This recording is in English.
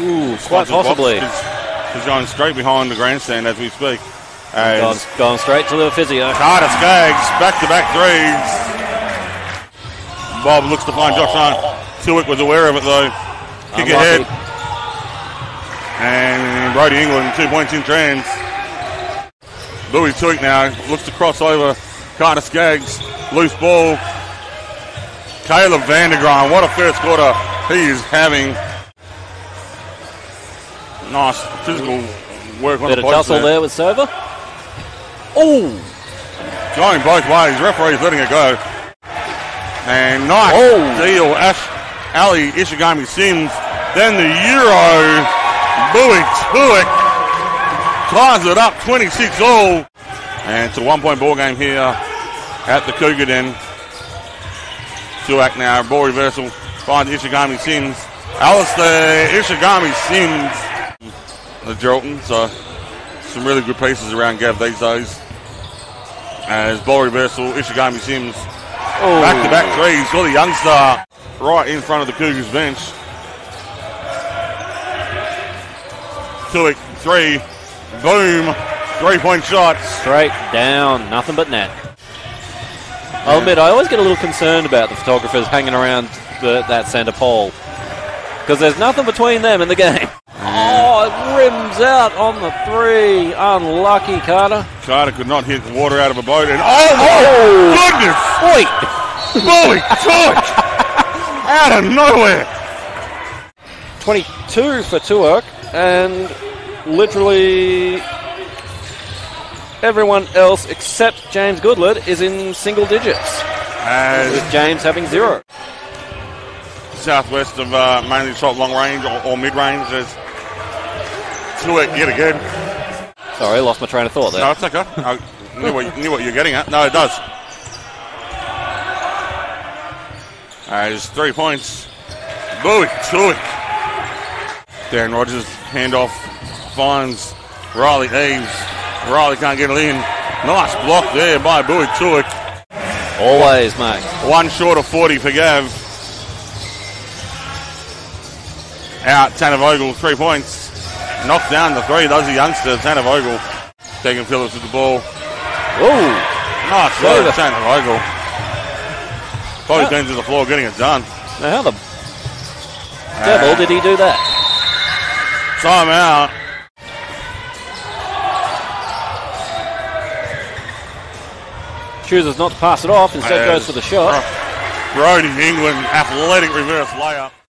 Ooh, quite possibly. He's going straight behind the grandstand as we speak. Gone straight to the physio. Carter Skaggs, back-to-back threes. Bob looks to find Josh Hunt. Tuach was aware of it, though. Kick ahead. And Brody England, 2 points in trans. Louis Tuach now looks to cross over Carter Skaggs. Loose ball. Caleb Van, what a first quarter he is having. Nice physical work on the points. Bit of tussle there with Server. Oh! Going both ways. Referee's letting it go. And nice deal. Ash Alley, Ishigami Sims. Then the Euro. Buay Tuach ties it up 26-all. And it's a one-point ball game here at the Cougar Den. Tuach now, ball reversal. Finds Ishigami Sims. Alistair, Ishigami Sims. The Geraldton, so some really good pieces around Gav these days. As ball reversal, Ishigami Sims. Back-to-back threes for the youngster. Right in front of the Cougars bench. Tuach, three. Boom. 3-point shots. Straight down. Nothing but net. Yeah. I'll admit, I always get a little concerned about the photographers hanging around that centre pole. Because there's nothing between them in the game. Oh, it rims out on the three. Unlucky, Carter. Carter could not hit the water out of a boat. And goodness! Wait! Buay Tuach! Out of nowhere! 22 for Tuach. And literally everyone else except James Goodlett is in single digits. With James having zero. Southwest of mainly shot long range or mid range. There's Tuach yet again. Sorry, lost my train of thought there. No, it's okay. I knew what you were getting at. No, it does. There's 3 points. Buay Tuach. Darren Rogers handoff finds Riley Eves. Riley can't get it in. Nice block there by Buay Tuach. Always, mate. One short of 40 for Gav. Out, Tanner Vogel, 3 points. Knocked down the three, does the youngster, Tanner Vogel. Tegan Phillips with the ball. Oh, nice load, Tanner Vogel. Both teams to the floor getting it done. Now, how the devil did he do that? Time out. Chooses not to pass it off, instead goes for the shot. Brody England, athletic reverse layup.